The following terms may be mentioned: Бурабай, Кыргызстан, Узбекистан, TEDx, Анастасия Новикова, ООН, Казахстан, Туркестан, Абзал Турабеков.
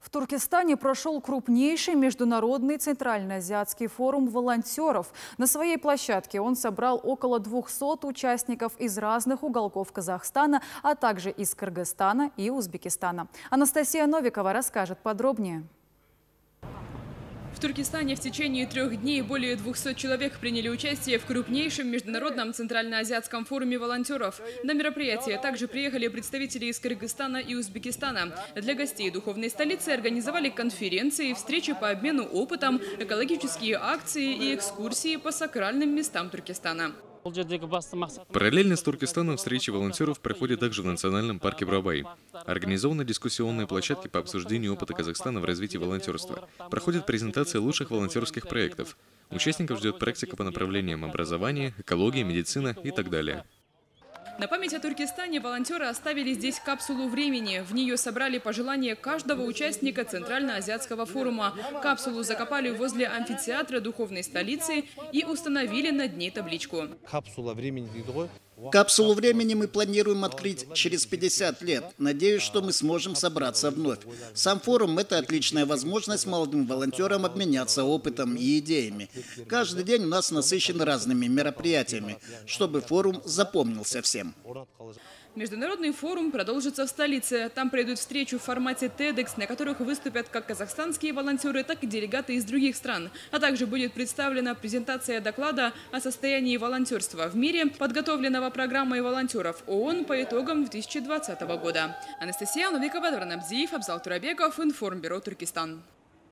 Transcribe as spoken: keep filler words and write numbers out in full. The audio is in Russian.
В Туркестане прошел крупнейший международный центральноазиатский форум волонтеров. На своей площадке он собрал около двухсот участников из разных уголков Казахстана, а также из Кыргызстана и Узбекистана. Анастасия Новикова расскажет подробнее. В Туркестане в течение трех дней более двухсот человек приняли участие в крупнейшем международном центральноазиатском форуме волонтеров. На мероприятие также приехали представители из Кыргызстана и Узбекистана. Для гостей духовной столицы организовали конференции, встречи по обмену опытом, экологические акции и экскурсии по сакральным местам Туркестана. Параллельно с Туркестаном встречи волонтеров проходят также в национальном парке Бурабай. Организованы дискуссионные площадки по обсуждению опыта Казахстана в развитии волонтерства. Проходят презентации лучших волонтерских проектов. Участников ждет практика по направлениям образования, экология, медицина и так далее. На память о Туркестане волонтеры оставили здесь капсулу времени. В нее собрали пожелания каждого участника Центральноазиатского форума. Капсулу закопали возле амфитеатра духовной столицы и установили над ней табличку. Капсулу времени мы планируем открыть через пятьдесят лет. Надеюсь, что мы сможем собраться вновь. Сам форум – это отличная возможность молодым волонтерам обменяться опытом и идеями. Каждый день у нас насыщен разными мероприятиями, чтобы форум запомнился всем. Международный форум продолжится в столице. Там пройдут встречи в формате TEDx, на которых выступят как казахстанские волонтеры, так и делегаты из других стран. А также будет представлена презентация доклада о состоянии волонтерства в мире, подготовленного программой волонтеров ООН по итогам две тысячи двадцатого года. Анастасия Новикова, Абзал Турабеков, Информбюро Туркестан.